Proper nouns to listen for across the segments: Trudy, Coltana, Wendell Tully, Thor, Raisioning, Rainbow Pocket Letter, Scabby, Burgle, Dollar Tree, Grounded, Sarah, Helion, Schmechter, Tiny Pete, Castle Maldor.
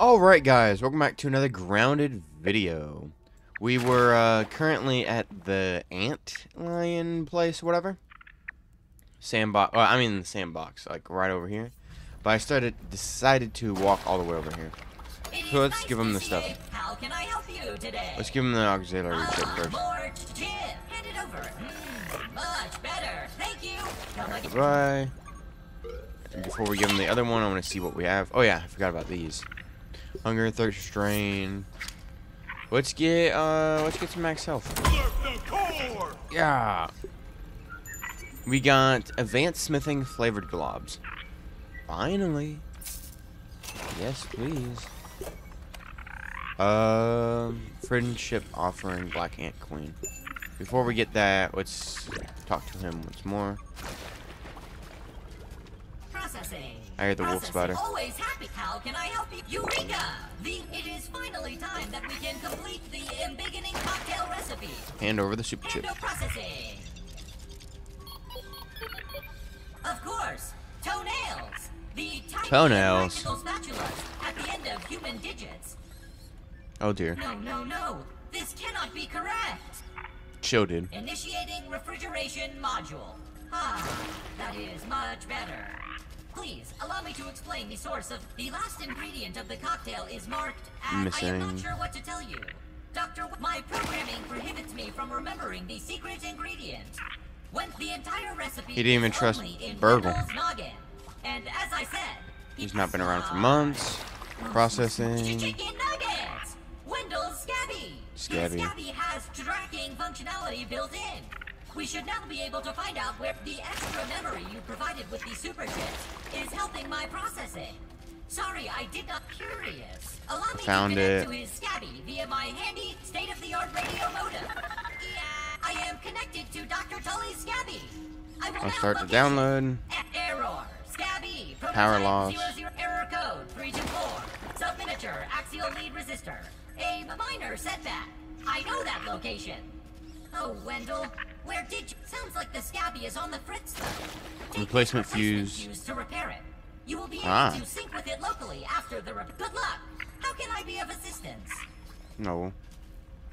Alright guys, welcome back to another Grounded video. We were currently at the ant lion place, whatever. Sandbox, well, I mean the sandbox, like right over here. But I decided to walk all the way over here. So let's give them the stuff. How can I help you today? Let's give them the auxiliary kit first. Hand it over. Much better. Thank you. Right, bye. And before we give them the other one, I want to see what we have. Oh yeah, I forgot about these. Hunger, thirst, strain. Let's get some max health. Yeah. We got advanced smithing flavored globs. Finally. Yes, please. Friendship offering, Black Ant Queen. Before we get that, let's talk to him once more. I heard the wolf spider. Always happy. How can I help you? Eureka! It is finally time that we can complete the beginning cocktail recipe. Hand over the soup chip. Of course, toenails. The tiny spatulas at the end of human digits. Oh dear. No. This cannot be correct. Show dude. Initiating refrigeration module. Ah, that is much better. Please, allow me to explain the source of the last ingredient of the cocktail is marked as missing. I am not sure what to tell you. Doctor, my programming prohibits me from remembering the secret ingredient. When the entire recipe he didn't even trust Burgle. And as I said, he's not been around for months. Processing. Chicken nuggets! Wendell's Scabby! Scabby. Scabby has tracking functionality built in. We should now be able to find out where the extra memory you provided with the super chips is helping my processing. Sorry, I did not. Curious. Allow me found to connect it. To his Scabby via my handy state-of-the-art radio modem. Yeah, I am connected to Dr. Tully's Scabby. I will start the download. Error. Scabby. Power loss. 00 error code 324. Subminiature axial lead resistor. A minor setback. I know that location. Oh, Wendell. Where did you? Sounds like the Scabby is on the fritz though. Replacement fuse to repair it. You will be able to sync with it locally after the repair. Good luck. How can I be of assistance? No.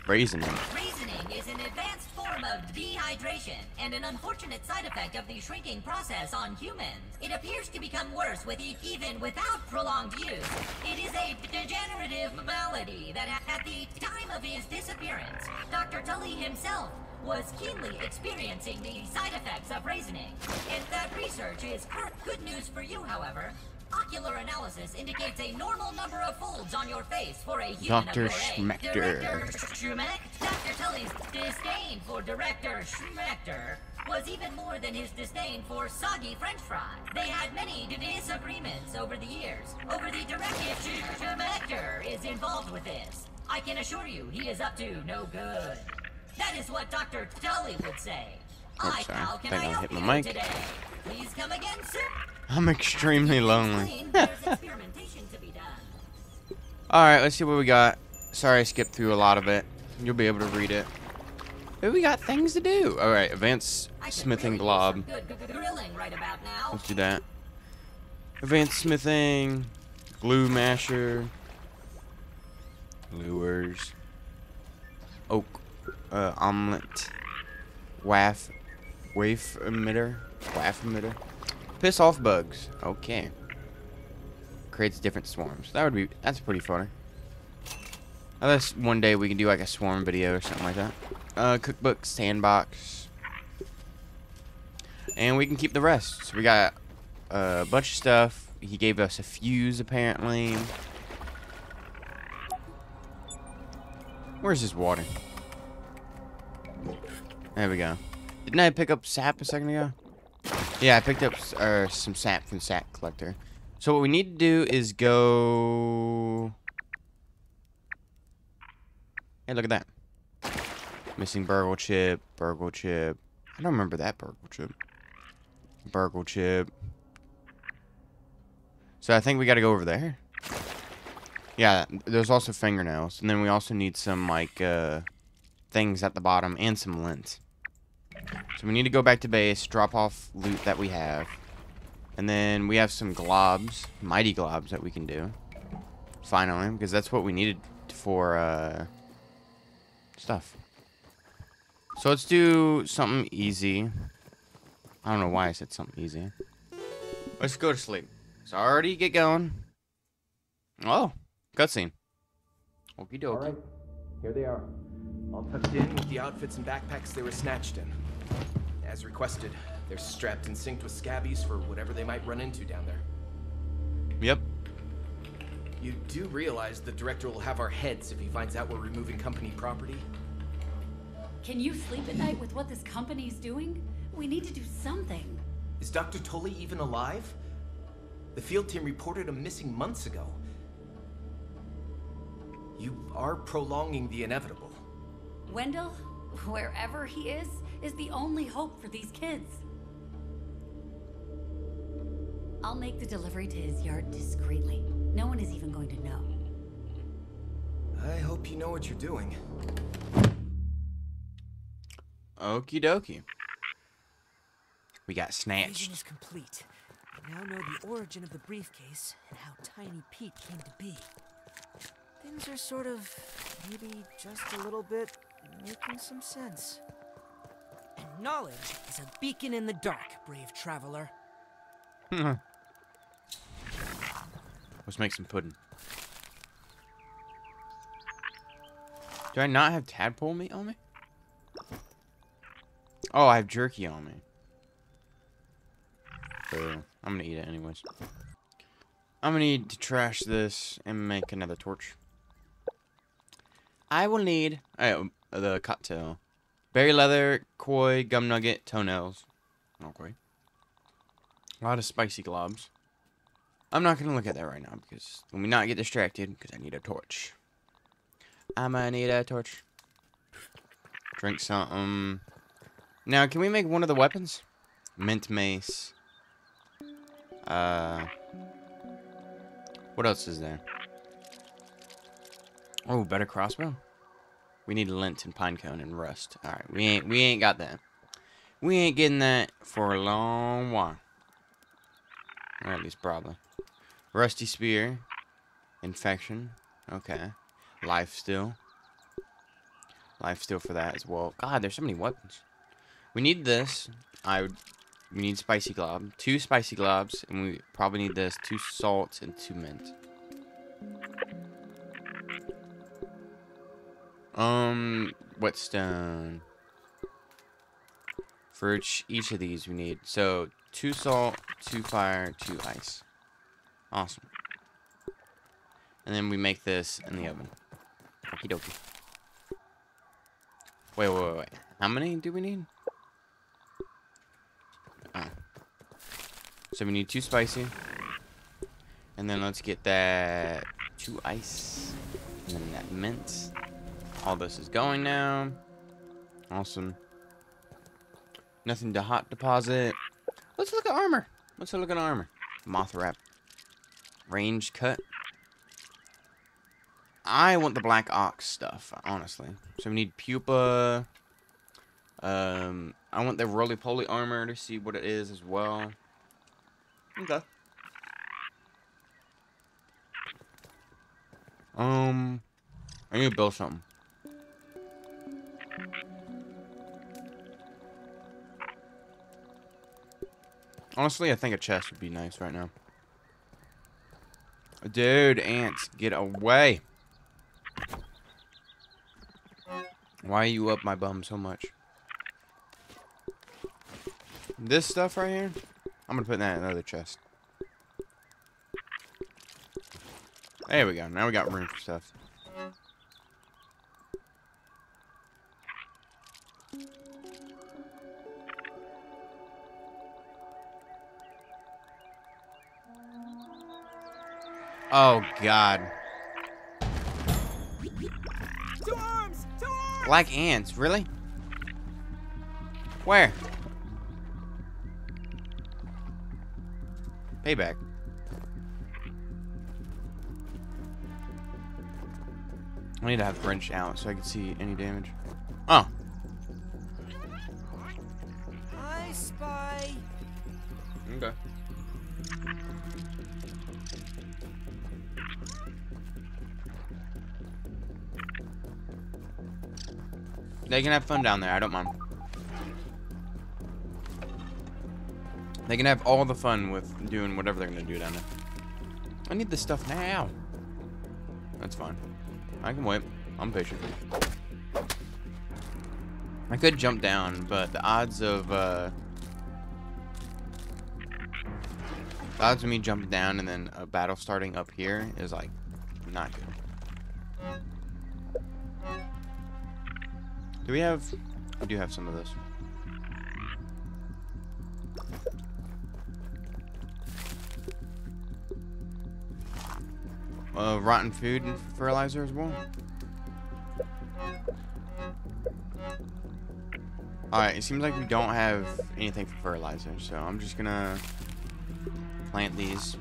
Raisioning. Raisioning is an advanced form of dehydration and an unfortunate side effect of the shrinking process on humans. It appears to become worse with even without prolonged use. It is a degenerative malady that at the time of his disappearance, Dr. Tully himself was keenly experiencing the side effects of raisioning. And that research is current. Good news for you, however. Ocular analysis indicates a normal number of folds on your face for a human Dr. Schmechter. Director Schmechter. Dr. Tully's disdain for Director Schmechter was even more than his disdain for soggy French fry. They had many disagreements over the years. Over the directive Schmechter is involved with this. I can assure you he is up to no good. That is what Dr. Tully would say. I pal, can I help you today? Please come again, sir. I'm extremely lonely. Alright, let's see what we got. Sorry I skipped through a lot of it. You'll be able to read it. But we got things to do. Alright, advanced smithing glob. Let's do that. Advanced smithing. Glue masher. Lures. Oak. Omelette. Waif emitter. Waif emitter. Piss off bugs. Okay. Creates different swarms. That's pretty funny. Unless one day we can do like a swarm video or something like that. Cookbook, sandbox. And we can keep the rest. So we got a bunch of stuff. He gave us a fuse apparently. Where's his water? There we go. Didn't I pick up sap a second ago? Yeah, I picked up some sap from Sap Collector. So what we need to do is go... Hey, look at that. Missing burgle chip, burgle chip. I don't remember that burgle chip. Burgle chip. So I think we gotta go over there. Yeah, there's also fingernails. And then we also need some, like, things at the bottom and some lint. So we need to go back to base, drop off loot that we have. And then we have some globs, mighty globs that we can do. finally, because that's what we needed for stuff. So let's do something easy. I don't know why I said something easy. Let's go to sleep. Sorry, get going. Oh, cutscene. Okie dokie. All right, here they are. All tucked in with the outfits and backpacks they were snatched in. As requested, they're strapped and synced with scabbies for whatever they might run into down there. Yep. You do realize the director will have our heads if he finds out we're removing company property? Can you sleep at night with what this company's doing? We need to do something. Is Dr. Tully even alive? The field team reported him missing months ago. You are prolonging the inevitable. Wendell, wherever he is the only hope for these kids. I'll make the delivery to his yard discreetly. No one is even going to know. I hope you know what you're doing. Okie dokie. We got snatched. Vision is complete. We now know the origin of the briefcase and how Tiny Pete came to be. Things are sort of, maybe just a little bit, making some sense. And knowledge is a beacon in the dark, brave traveler. Let's make some pudding. Do I not have tadpole meat on me? Oh, I have jerky on me. I'm gonna eat it anyways. I'm gonna need to trash this and make another torch. I will need the cocktail. Berry leather, koi, gum nugget, toenails. Okay. A lot of spicy globs. I'm not gonna look at that right now because let me not get distracted because I need a torch. I'm gonna need a torch. Drink something. Now, can we make one of the weapons? Mint mace. What else is there? Oh, better crossbow. We need lint and pinecone and rust. All right, we ain't got that. We ain't getting that for a long while. Or at least probably. Rusty spear, infection. Okay, life steal for that as well. God, there's so many weapons. We need this. We need spicy glob, 2 spicy globs, and we probably need this, 2 salts and 2 mint. Whetstone. For each of these we need, so 2 salt, 2 fire, 2 ice. Awesome. And then we make this in the oven. Okie dokie. Wait. How many do we need? So we need 2 spicy, and then let's get that 2 ice, and then that mint. All this is going now. Awesome. Nothing to hot deposit. Let's look at armor. Moth wrap. Range cut. I want the black ox stuff, honestly. So we need pupa. I want the roly-poly armor to see what it is as well. Okay. I need to build something. Honestly, I think a chest would be nice right now. Dude, ants, get away. Why are you up my bum so much? This stuff right here, I'm gonna put that in another chest. There we go. Now we got room for stuff. Oh God! Two arms! Like ants, really? Where? Payback. I need to have wrench out so I can see any damage. Oh. I spy. Okay. They can have fun down there. I don't mind. They can have all the fun with doing whatever they're going to do down there. I need this stuff now. That's fine. I can wait. I'm patient. I could jump down, but the odds of... the odds of me jumping down and then a battle starting up here is, like, not good. Do we have... I do have some of this. Rotten food and fertilizer as well. Alright, it seems like we don't have anything for fertilizer, so I'm just gonna plant these.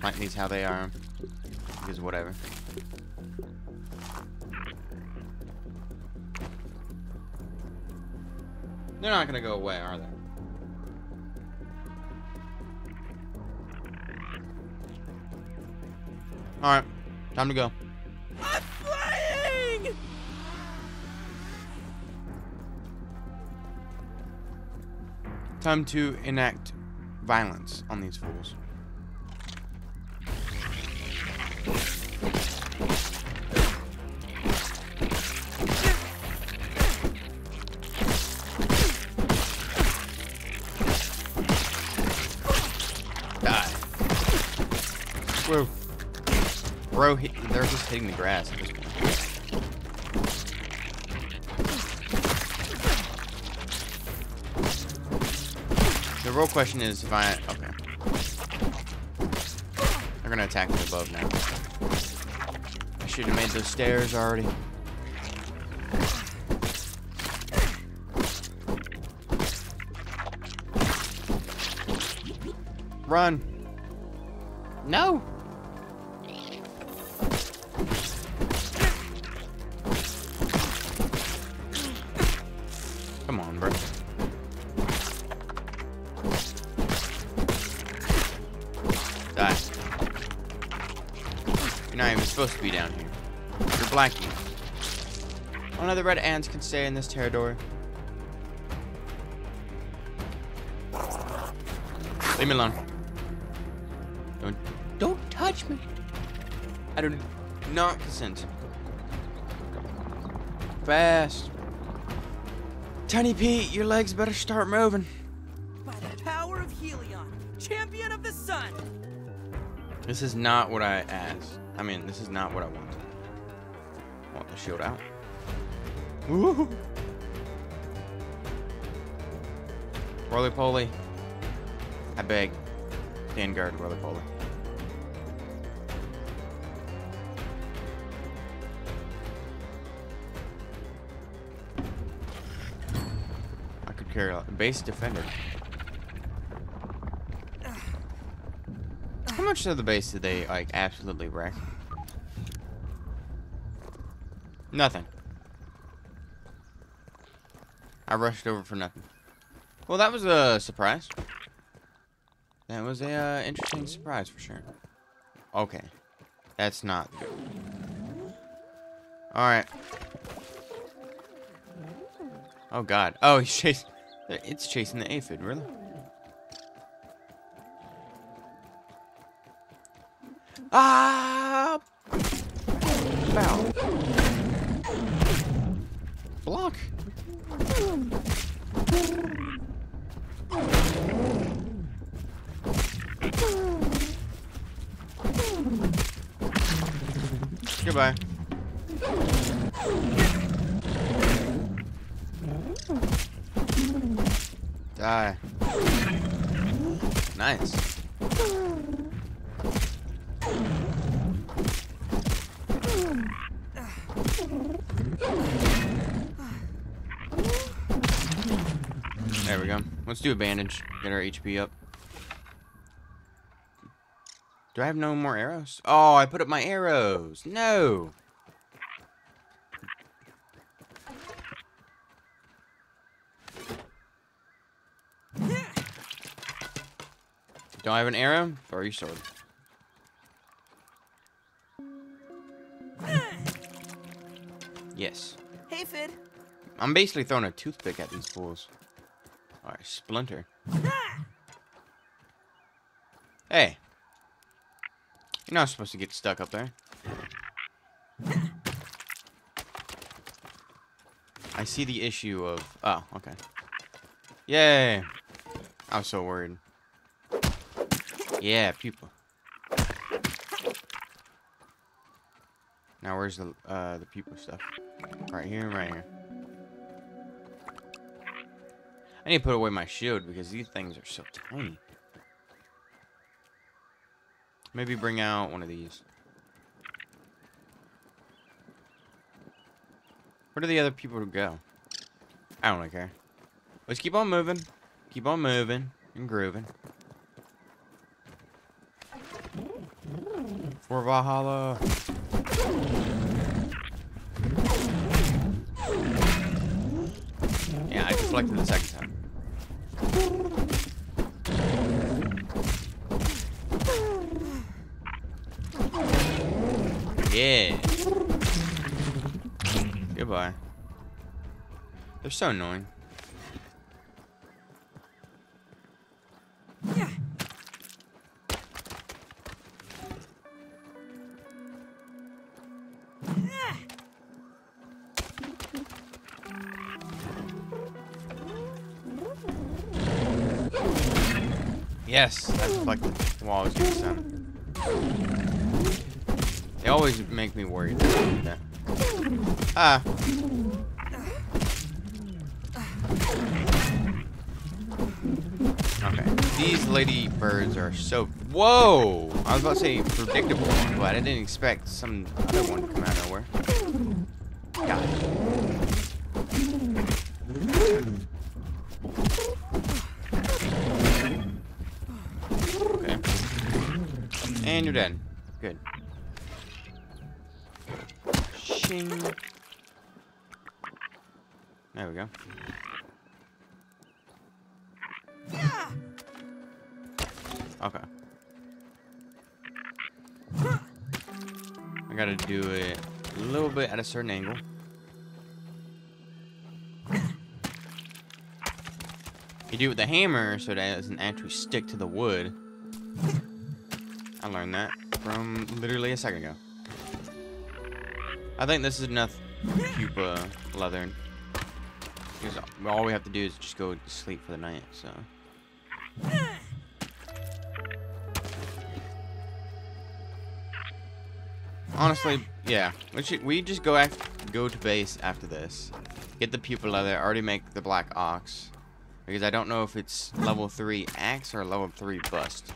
Plant these how they are. Because whatever. They're not gonna go away, are they? Alright, time to go. I'm flying! Time to enact violence on these fools. Bro, they're just hitting the grass at this point. The real question is if I... Okay. They're gonna attack me above now. I should have made those stairs already. Run! No! Supposed to be down here. You're blacking. Oh no, the red ants can stay in this territory. Leave me alone. Don't touch me. I do not consent. Fast. Tiny Pete, your legs better start moving. By the power of Helion, champion of the sun. This is not what I asked. I mean, this is not what I want. I want the shield out. Woo! Roly poly. I beg. Vanguard roly poly. I could carry a base defender. How much of the base did they, like, absolutely wreck? Nothing. I rushed over for nothing. Well, that was a surprise. That was a interesting surprise for sure. Okay. That's not good. Alright. Oh, God. Oh, he's chasing... It's chasing the aphid, really? Ah! Bow. Block. Goodbye. Die. Nice. There we go. Let's do a bandage. Get our HP up. Do I have no more arrows? Oh, I put up my arrows. No. Don't I have an arrow? Throw your sword. Yes. Hey, Fid. I'm basically throwing a toothpick at these fools. Alright, Splinter. Ah! Hey. You're not supposed to get stuck up there. I see the issue of... Oh, okay. Yay. I was so worried. Yeah, people. Now where's the people stuff? Right here and right here. I need to put away my shield because these things are so tiny. Maybe bring out one of these. Where do the other people go? I don't really care. Let's keep on moving. Keep on moving and grooving. For Valhalla. Yeah, I deflected the second time. Yeah. Goodbye. They're so annoying. Yeah. Yes, that's like the wall is just sound. They always make me worried about that. Ah. Okay. These lady birds are so... Whoa! I was about to say predictable, but I didn't expect some other one to come out of nowhere. God. Okay. And you're dead. Good. There we go. Okay. I gotta do it a little bit at a certain angle. You do it with the hammer so that it doesn't actually stick to the wood. I learned that from literally a second ago. I think this is enough pupa leather. Because all we have to do is just go to sleep for the night, so. Honestly, yeah. We just go to base after this. Get the pupa leather. Already make the black ox. Because I don't know if it's level 3 axe or level 3 bust.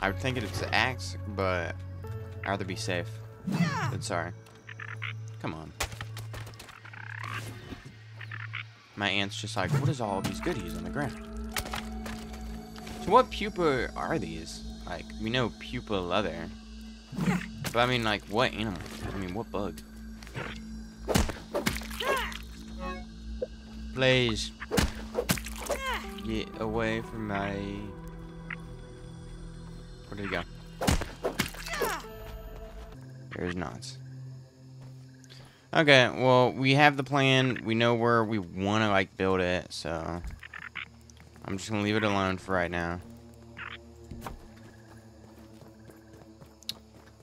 I would think it's the axe, but I'd rather be safe than sorry. Come on. My aunt's just like, what is all of these goodies on the ground? So what pupa are these? Like, we know pupa leather. But I mean, like, what animal? I mean, what bug? Please. Get away from my... Where did he go? There's knots. Okay, well, we have the plan. We know where we want to, like, build it, so... I'm just gonna leave it alone for right now.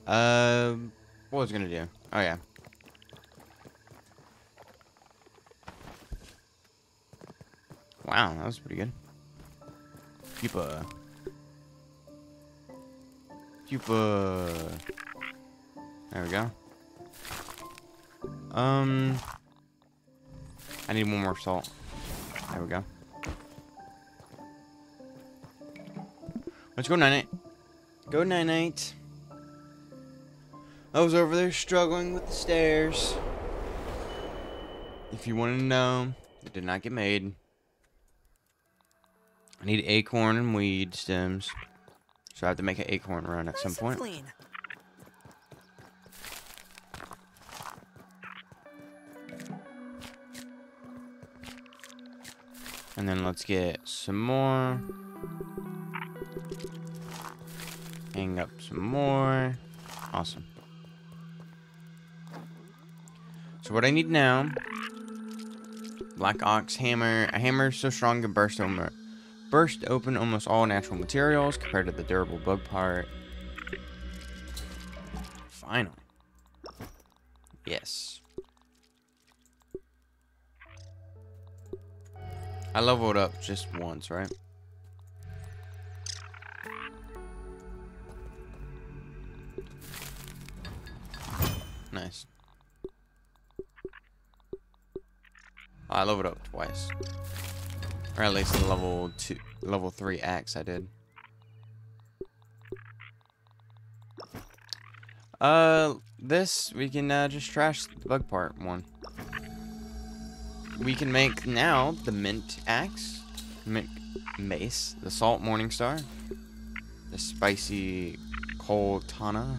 What was I gonna do? Oh, yeah. Wow, that was pretty good. Pupa. Pupa. There we go. I need one more salt. There we go. Let's go night-night. Go night-night. I was over there struggling with the stairs. If you want to know, it did not get made. I need acorn and weed stems. So I have to make an acorn run at some point. And then let's get some more. Hang up some more. Awesome. So what I need now, black ox hammer. A hammer so strong can burst open almost all natural materials compared to the durable bug part. Finally. Yes. I leveled up just once, right? Nice. I leveled up twice. Or at least level 3 axe I did. This we can just trash the bug part one. We can make now the mint axe, mint mace, the salt morningstar, the spicy coal tana.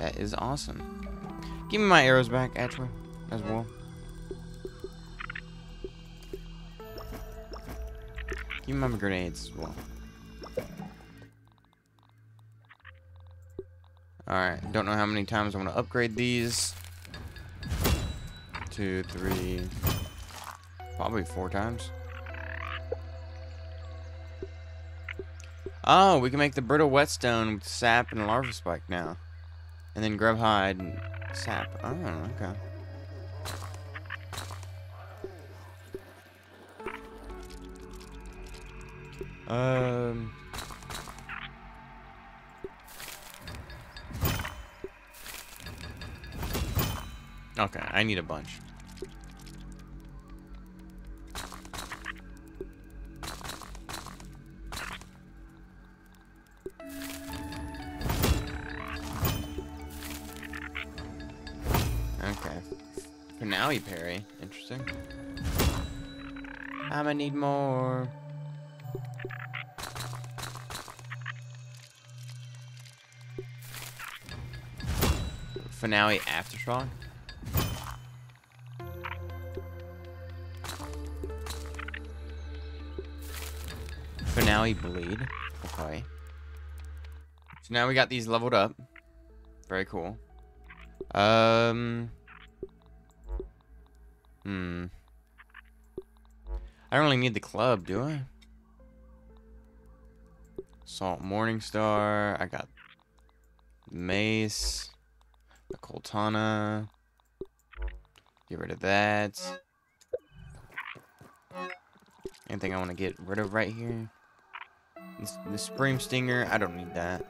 That is awesome. Give me my arrows back, actually, as well. Give me my grenades as well. Alright, don't know how many times I want to upgrade these. 2, 3, probably 4 times. Oh, we can make the brittle whetstone with sap and larva spike now. And then grub hide and sap. Oh, okay. Okay, I need a bunch. Okay. Finale parry. Interesting. I'm gonna need more. Finale aftershock. Finale bleed. Okay. So now we got these leveled up. Very cool. I don't really need the club, do I? Salt Morningstar. I got mace. The coltana. Get rid of that. Anything I want to get rid of right here? The Spring Stinger, I don't need that.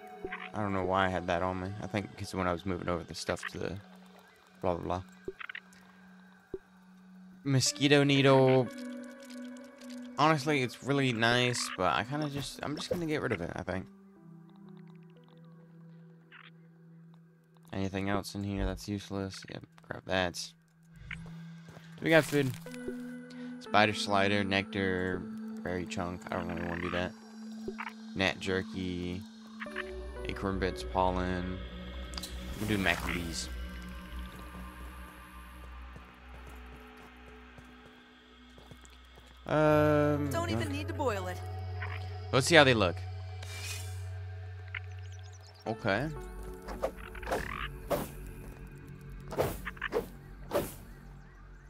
I don't know why I had that on me. I think because when I was moving over the stuff to the blah, blah, blah. Mosquito Needle. Honestly, it's really nice, but I kind of just, I'm just going to get rid of it, I think. Anything else in here that's useless? Yep, grab that. Do we got food? Spider slider, nectar, berry chunk. I don't really want to do that. Gnat jerky, acorn bits, pollen. We'll do mac and bees. Don't even need to boil it. Let's see how they look. Okay.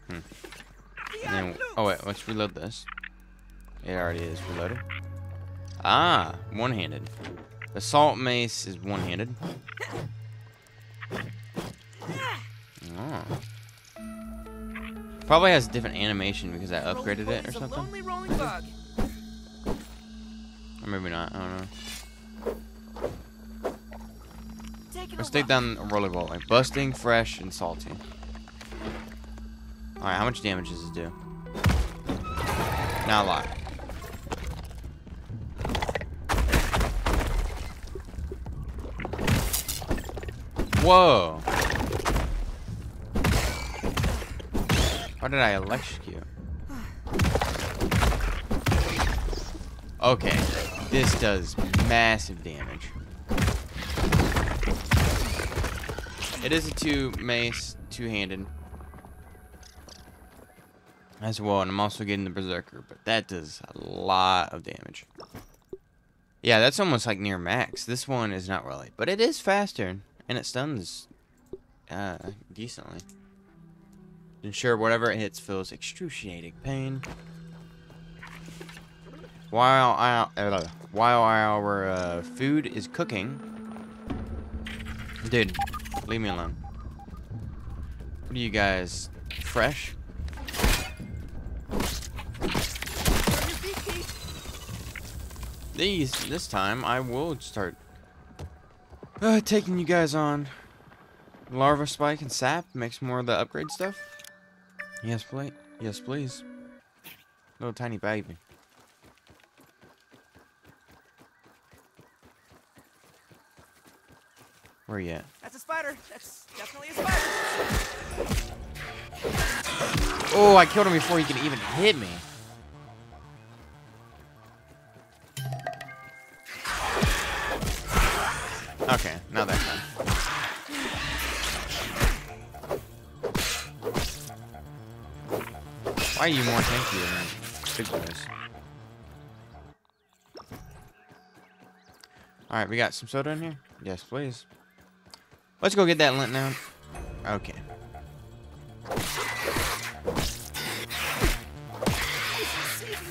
And then, oh wait, let's reload this. It already is reloaded. Ah, one-handed. The salt mace is one-handed. Oh. Probably has a different animation because I upgraded it or something. Or maybe not, I don't know. Let's take down a rollerball. Like busting, fresh, and salty. Alright, how much damage does it do? Not a lot. Whoa! Why did I electrocute? Okay, this does massive damage. It is a 2 mace, 2-handed. As well, and I'm also getting the berserker, but that does a lot of damage. Yeah, that's almost like near max. This one is not really, but it is faster, and it stuns decently. Ensure whatever it hits feels excruciating pain. While our food is cooking, dude, leave me alone. What are you guys, fresh? This time I will start taking you guys on. Larva spike and sap makes more of the upgrade stuff. Yes, please. Yes, please. Little tiny baby. Where you at? That's a spider. That's definitely a spider. Oh, I killed him before he could even hit me. Okay, now that's fine. Why are you more tanky than big boys? Alright, we got some soda in here? Yes, please. Let's go get that lint now. Okay.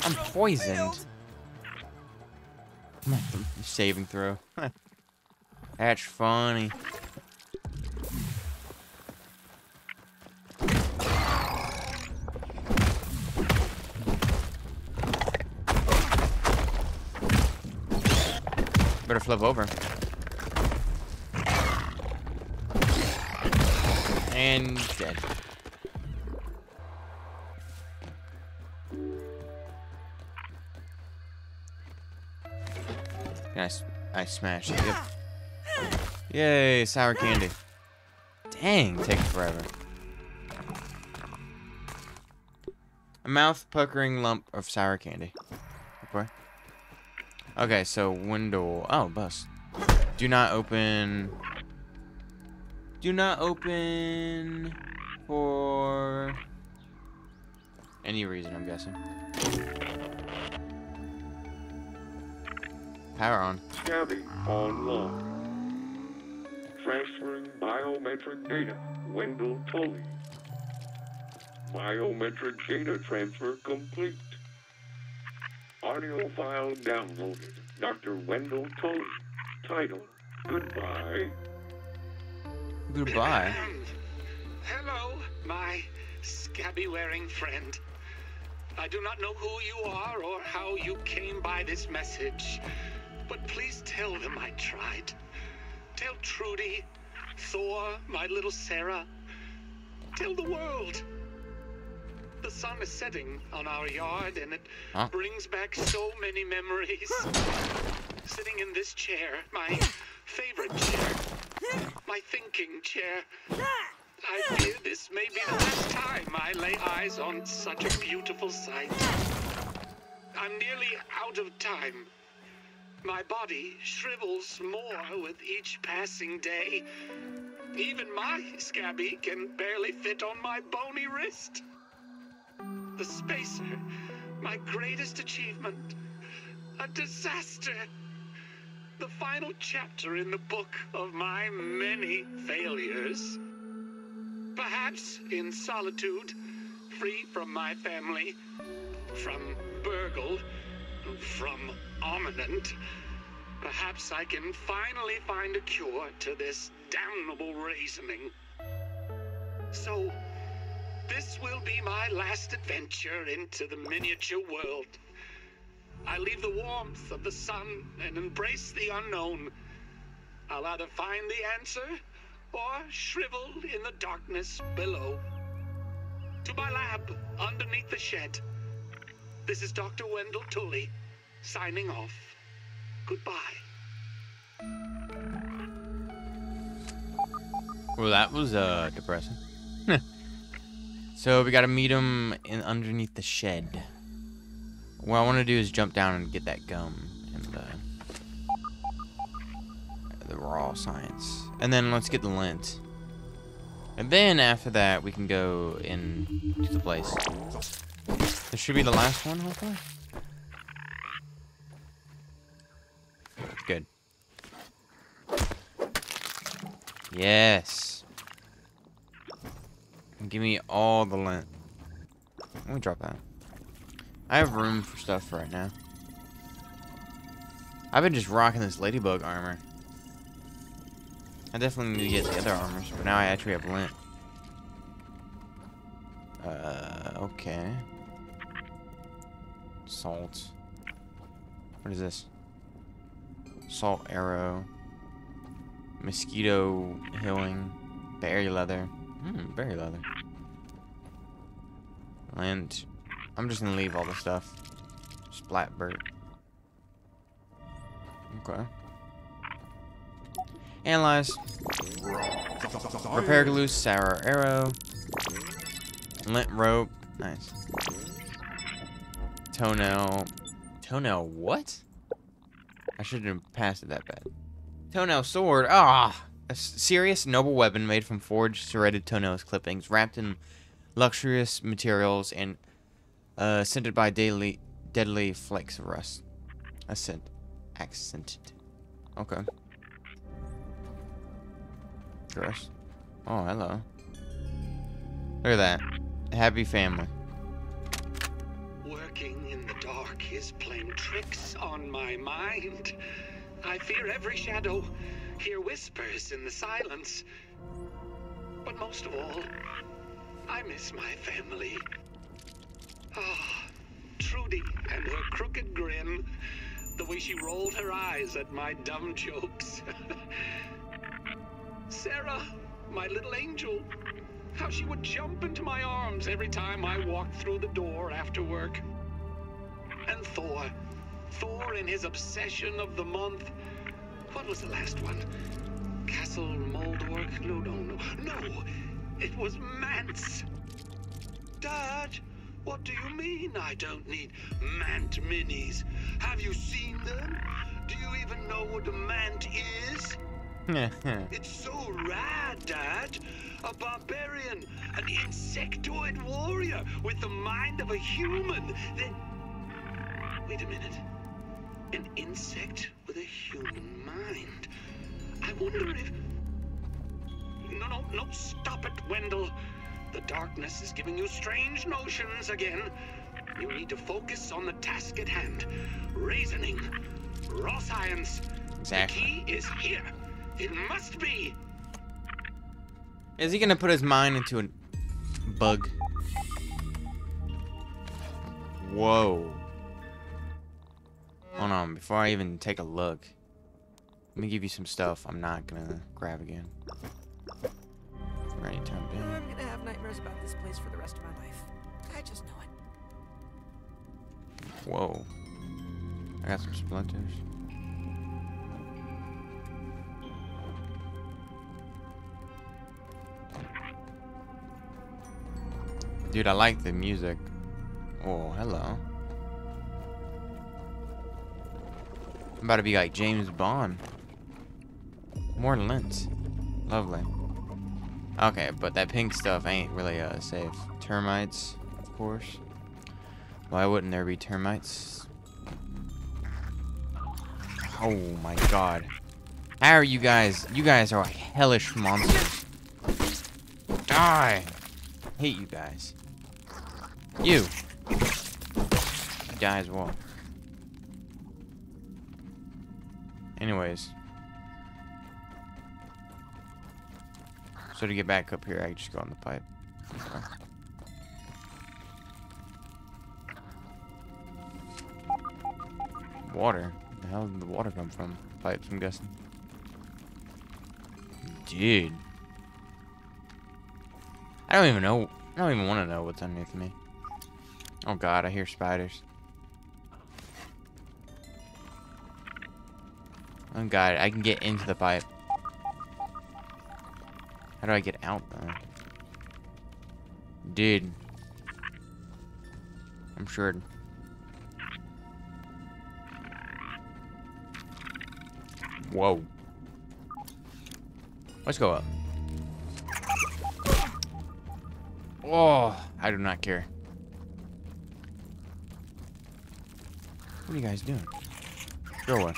I'm poisoned. Saving throw. That's funny. Better flip over. And dead. Nice. I smashed it. Yep. Yay, sour candy. Dang, takes forever. A mouth-puckering lump of sour candy. Okay. Okay, so Wendell. Oh, bus. Do not open. Do not open for any reason, I'm guessing. Power on. Scanning online. Transferring biometric data. Wendell Tully. Biometric data transfer complete. Audio file downloaded. Dr. Wendell Tully. Title: Goodbye. Goodbye. Hello, my scabby-wearing friend. I do not know who you are or how you came by this message, but please tell them I tried. Tell Trudy, Thor, my little Sarah. Tell the world. The sun is setting on our yard, and it brings back so many memories. Sitting in this chair, my favorite chair, my thinking chair. I fear this may be the last time I lay eyes on such a beautiful sight. I'm nearly out of time. My body shrivels more with each passing day. Even my scabby can barely fit on my bony wrist. The spacer, my greatest achievement, a disaster. The final chapter in the book of my many failures. Perhaps in solitude, free from my family, from Burgle, from Ominent, perhaps I can finally find a cure to this damnable reasoning. So, this will be my last adventure into the miniature world. I leave the warmth of the sun and embrace the unknown. I'll either find the answer or shrivel in the darkness below. To my lab, underneath the shed. This is Dr. Wendell Tully, signing off. Goodbye. Well, that was depressing. So we gotta meet him in underneath the shed. What I want to do is jump down and get that gum and the raw science, and then let's get the lint. And then after that, we can go in to the place. This should be the last one, hopefully. Good. Yes. Give me all the lint. Let me drop that. I have room for stuff right now. I've been just rocking this ladybug armor. I definitely need to get the other armors, but now I actually have lint. Okay. Salt. What is this? Salt arrow. Mosquito healing. Berry leather. Berry leather. And I'm just gonna leave all the stuff. Splatbird. Okay. Analyze. Repair loose Sarah arrow. Lint rope. Nice. Toenail. Toenail what? I shouldn't have passed it that bad. Toenail sword. Ah! A serious noble weapon made from forged serrated toenail clippings, wrapped in luxurious materials and scented by deadly flakes of rust. Accented. Okay. Gross. Oh, hello. Look at that. Happy family. Working in the dark is playing tricks on my mind. I fear every shadow, hear whispers in the silence. But most of all, I miss my family. Ah, Trudy and her crooked grin. The way she rolled her eyes at my dumb jokes. Sarah, my little angel. How she would jump into my arms every time I walked through the door after work. And Thor. Thor and his obsession of the month. What was the last one? Castle Maldor? No. It was Mance. Dad, what do you mean I don't need Mant minis? Have you seen them? Do you even know what a Mant is? It's so rad, Dad. A barbarian, an insectoid warrior with the mind of a human. Wait a minute. An insect with a human mind. I wonder if... No, stop it, Wendell. The darkness is giving you strange notions again. You need to focus on the task at hand. Reasoning. Raw science. Exactly. The key is here. It must be. Is he gonna put his mind into a bug? Whoa. Hold on, before I even take a look, let me give you some stuff I'm not gonna grab again. Right, jump in. I'm gonna have nightmares about this place for the rest of my life. I just know it. Whoa. I got some splinters. Dude, I like the music. Oh, hello. I'm about to be like James Bond. More lint. Lovely. Okay, but that pink stuff ain't really safe. Termites, of course. Why wouldn't there be termites? Oh my god. How are you guys? You guys are like hellish monsters. Die! I hate you guys. You die as well. Anyways, so to get back up here, I just go on the pipe. Okay. Water? Where the hell did the water come from? Pipes, I'm guessing. Dude. I don't even know. I don't even want to know what's underneath me. Oh god, I hear spiders. Oh god, I can get into the pipe. How do I get out though? Dude. I'm sure. Whoa. Let's go up. Oh, I do not care. What are you guys doing? Go away.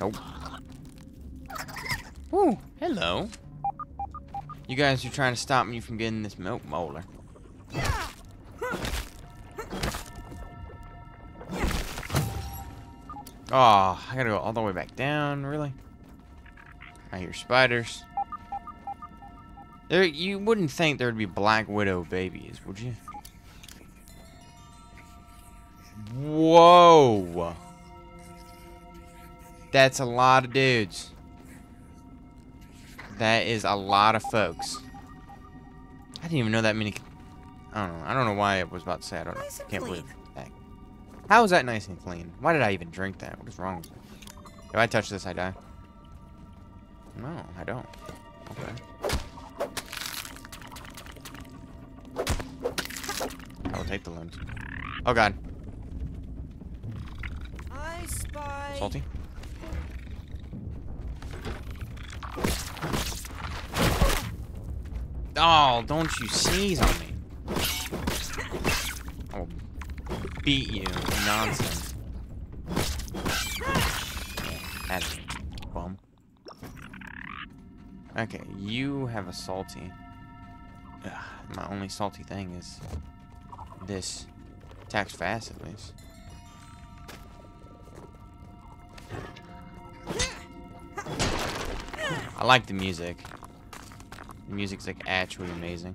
Nope. Ooh, hello. You guys are trying to stop me from getting this milk molar. Oh, I gotta go all the way back down, really? I hear spiders. There, you wouldn't think there'd be Black Widow babies, would you? Whoa! That's a lot of dudes. That is a lot of folks. I didn't even know that many. I don't know. I don't know why I was about to say. I don't know. Can't believe that. How is that nice and clean? Why did I even drink that? What is wrong with me? If I touch this, I die. No, I don't. Okay. I will take the limbs. Oh god. I spy. Salty. Oh, don't you sneeze on me. I'll beat you. Nonsense. That's a bum. Okay, you have a salty. Ugh, my only salty thing is this. Attacks fast, at least. I like the music. The music's like actually amazing.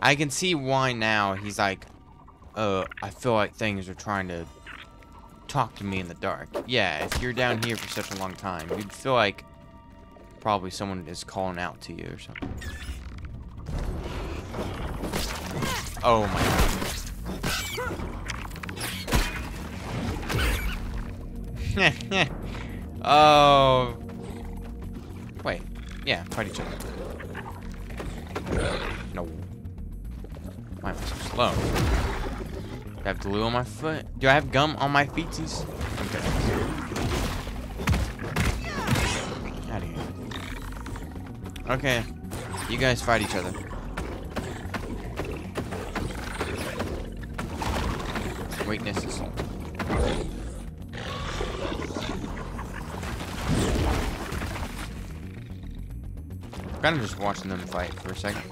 I can see why now he's like, I feel like things are trying to talk to me in the dark. Yeah, if you're down here for such a long time, you'd feel like probably someone is calling out to you or something. Oh my god. Oh. Wait. Yeah, fight each other. No. Why am I so slow? Do I have glue on my foot? Do I have gum on my feeties? Okay. Out of here. Okay. You guys fight each other. Weakness is something. I'm kind of just watching them fight for a second.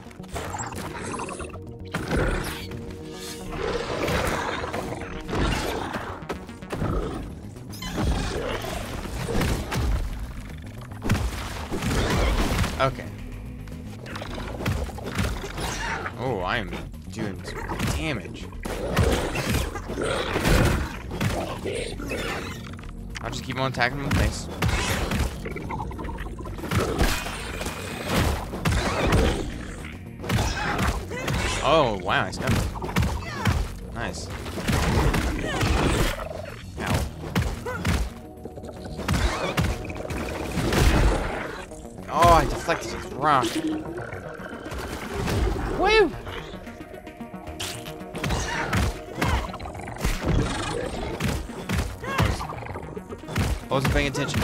Okay. Oh, I am doing some damage. I'll just keep on attacking them in the face. Oh, wow, I stumbled. Nice. Ow. Oh, I deflected his rock. Woo! I wasn't paying attention.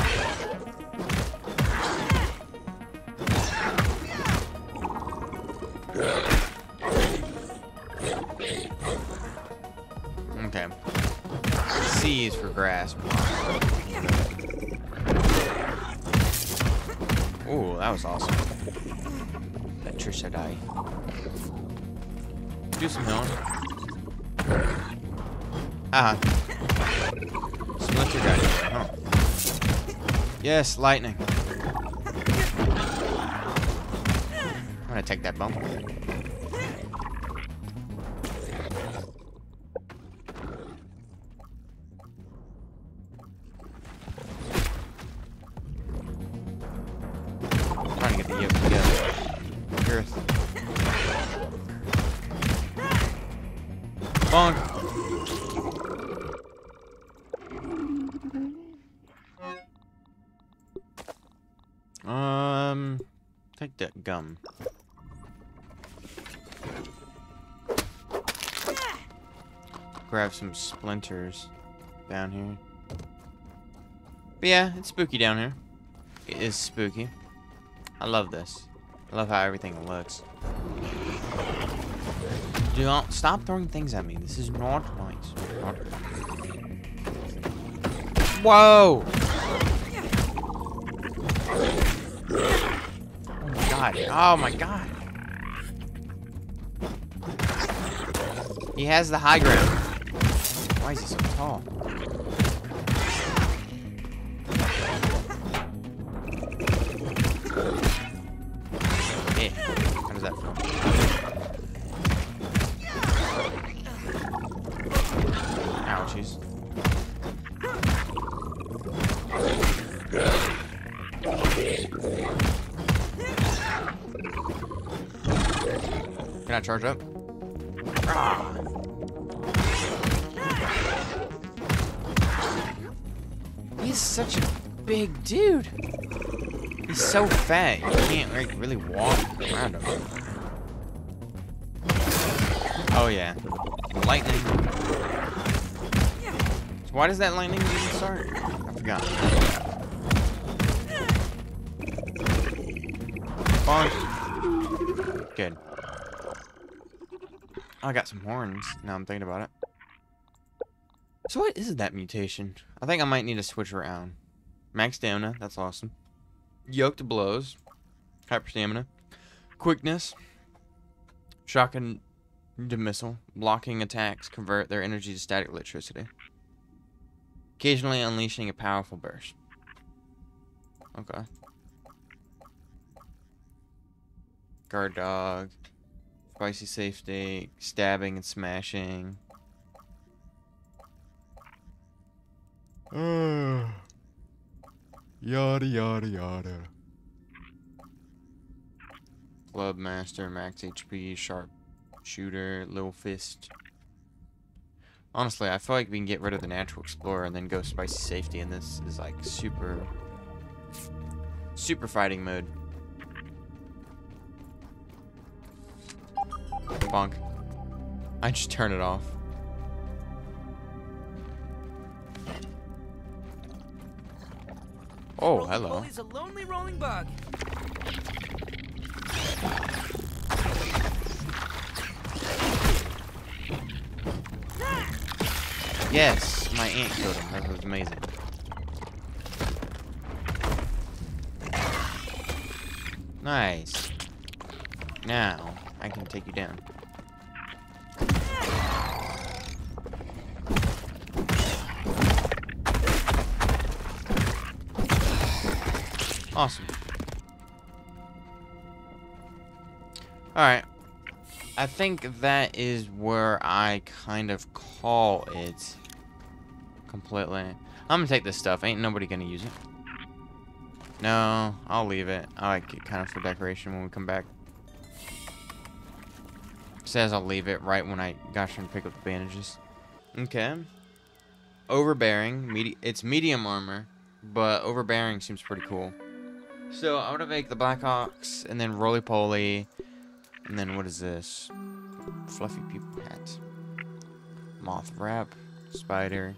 For grasp. Ooh, that was awesome. That Trisha die. Do some healing. Splinter guy. Huh. Yes, lightning. I'm gonna take that bump. Take that gum. Grab some splinters down here. But yeah, it's spooky down here. It is spooky. I love this. I love how everything looks. Do not stop throwing things at me. This is not nice. Not Whoa! Oh my god. Oh my god. He has the high ground. Why is he so tall? Hey, how does that feel? Ouchies. Can I charge up? Ah. He's such a big dude. He's so fat. You can't like really walk around him. Oh yeah, lightning. So why does that lightning even start? I forgot. Fun. Good. Oh, I got some horns. Now I'm thinking about it. So what is that mutation? I think I might need to switch around. Max stamina, that's awesome. Yoke to blows. Hyper stamina. Quickness. Shotgun to missile. Blocking attacks convert their energy to static electricity. Occasionally unleashing a powerful burst. Okay. Guard dog. Spicy safety. Stabbing and smashing. Yada yada yada. Club master, max HP, sharp shooter, little fist. Honestly, I feel like we can get rid of the natural explorer and then go spicy safety, and this is like super fighting mode. Bonk. I just turn it off. Oh, hello. He's a lonely rolling bug. Yes, my aunt killed him. That was amazing. Nice. Now, I can take you down. Awesome. Alright. I think that is where I kind of call it completely. I'm gonna take this stuff. Ain't nobody gonna use it. No, I'll leave it. I like it kind of for decoration when we come back. It says I'll leave it right when I got here and pick up the bandages. Okay. Overbearing. It's medium armor, but overbearing seems pretty cool. So I want to make the Blackhawks, and then Roly Poly, and then what is this? Fluffy people hat, moth wrap, spider,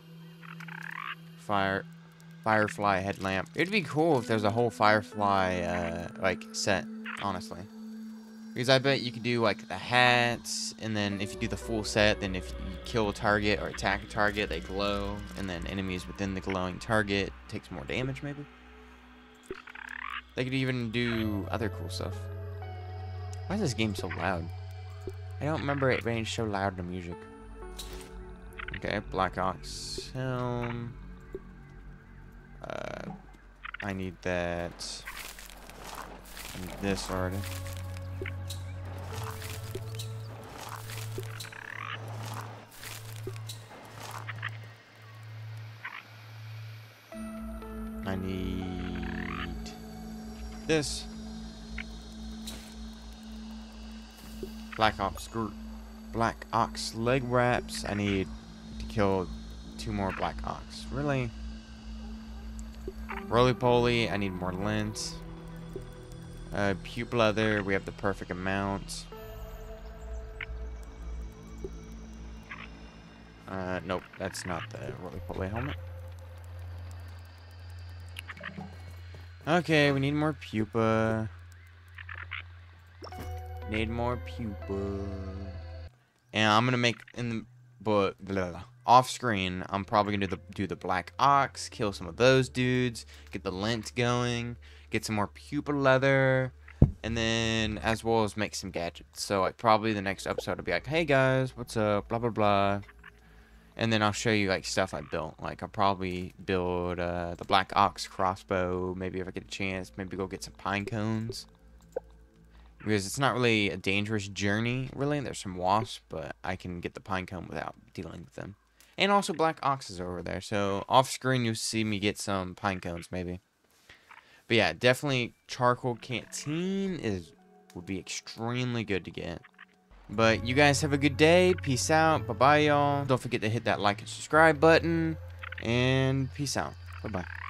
firefly headlamp. It'd be cool if there's a whole firefly like set, honestly, because I bet you could do like the hats, and then if you do the full set, then if you kill a target or attack a target, they glow, and then enemies within the glowing target takes more damage, maybe. They could even do other cool stuff. Why is this game so loud? I don't remember it being so loud in the music. Okay, Black Ox Helm. I need that. I need this already. I need this. Black ox leg wraps. I need to kill 2 more black ox. Really? Roly poly. I need more lint. Puke leather. We have the perfect amount. Nope. That's not the roly poly helmet. Okay, we need more pupa. Need more pupa. And I'm gonna make in the but off screen, I'm probably gonna do the black ox, kill some of those dudes, get the lint going, get some more pupa leather, and then as well as make some gadgets. So like probably the next episode will be like, hey guys, what's up, blah blah blah, and then I'll show you like stuff I built. Like I'll probably build the black ox crossbow, maybe if I get a chance, maybe go get some pine cones. Because it's not really a dangerous journey, really. There's some wasps, but I can get the pine cone without dealing with them. And also black oxes are over there. So off screen, you'll see me get some pine cones, maybe. But yeah, definitely charcoal canteen would be extremely good to get. But you guys have a good day. Peace out. Bye-bye, y'all. Don't forget to hit that like and subscribe button. And peace out. Bye-bye.